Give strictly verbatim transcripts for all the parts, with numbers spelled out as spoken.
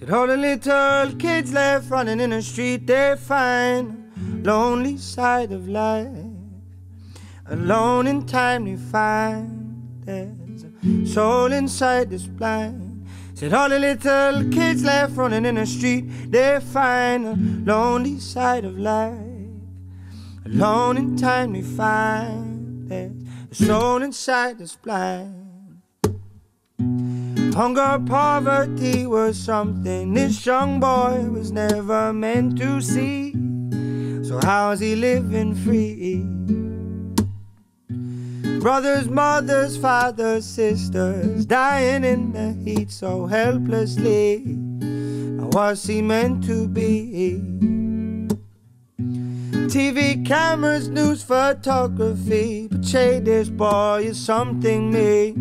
Said all the little kids left running in the street, they find lonely side of life. Alone in time they find there's a soul inside this blind. Said all the little kids left running in the street, they find a lonely side of life. Alone in time they find there's a soul inside this blind. Hunger, poverty was something this young boy was never meant to see. So how's he living free? Brothers, mothers, fathers, sisters, dying in the heat so helplessly. Now what's he meant to be? T V cameras, news, photography, portray this boy as something me.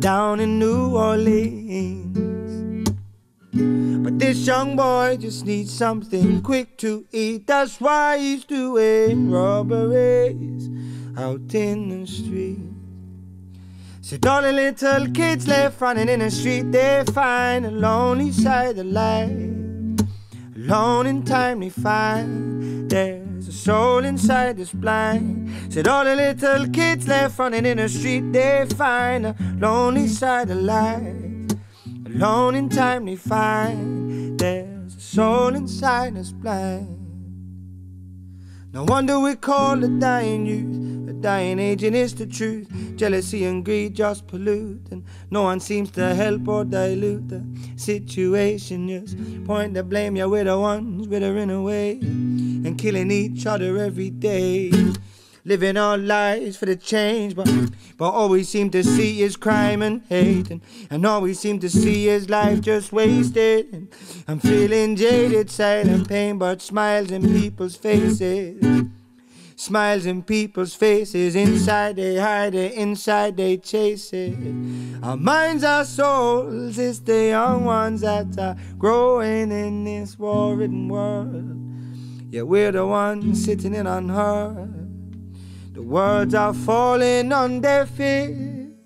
Down in New Orleans, but this young boy just needs something quick to eat. That's why he's doing robberies out in the street. Said all the little kids left running in the street, they find a lonely side of life. Alone in time they find there's a soul inside this blind. Said all the little kids left running in the street, they find a lonely side of life. Alone in time they find there's a soul inside this blind. No wonder we call the dying youth, the dying age, and it's the truth. Jealousy and greed just pollute, and no one seems to help or dilute the situation. Just point the blame, yeah, we're the ones withering away and killing each other every day. Living our lives for the change, but, but all we seem to see is crime and hate, and, and all we seem to see is life just wasted. And I'm feeling jaded, silent pain, but smiles in people's faces. Smiles in people's faces, inside they hide it, inside they chase it. Our minds, our souls, it's the young ones that are growing in this war-ridden world. Yet we're the ones sitting in unheard. The words are falling on their ears.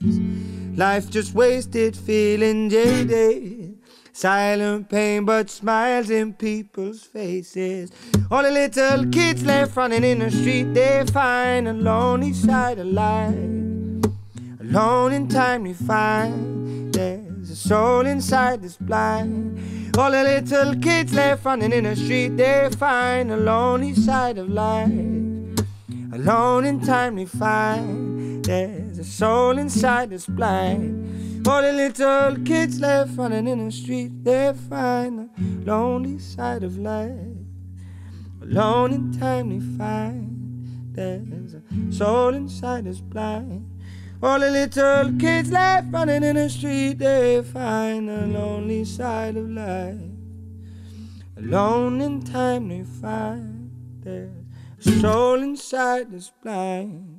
Life just wasted, feeling jaded. Silent pain, but smiles in people's faces. All the little kids left running in the street, they find a lonely side of life. Alone in time they find there's a soul inside this blind. All the little kids left running in the street, they find a lonely side of life. Alone in time they find there's a soul inside this blind. All the little kids left running in the street, they find the lonely side of life. Alone in time they find there's a soul inside this blind. All the little kids left running in the street, they find the lonely side of life. Alone in time they find there's soul inside this blind.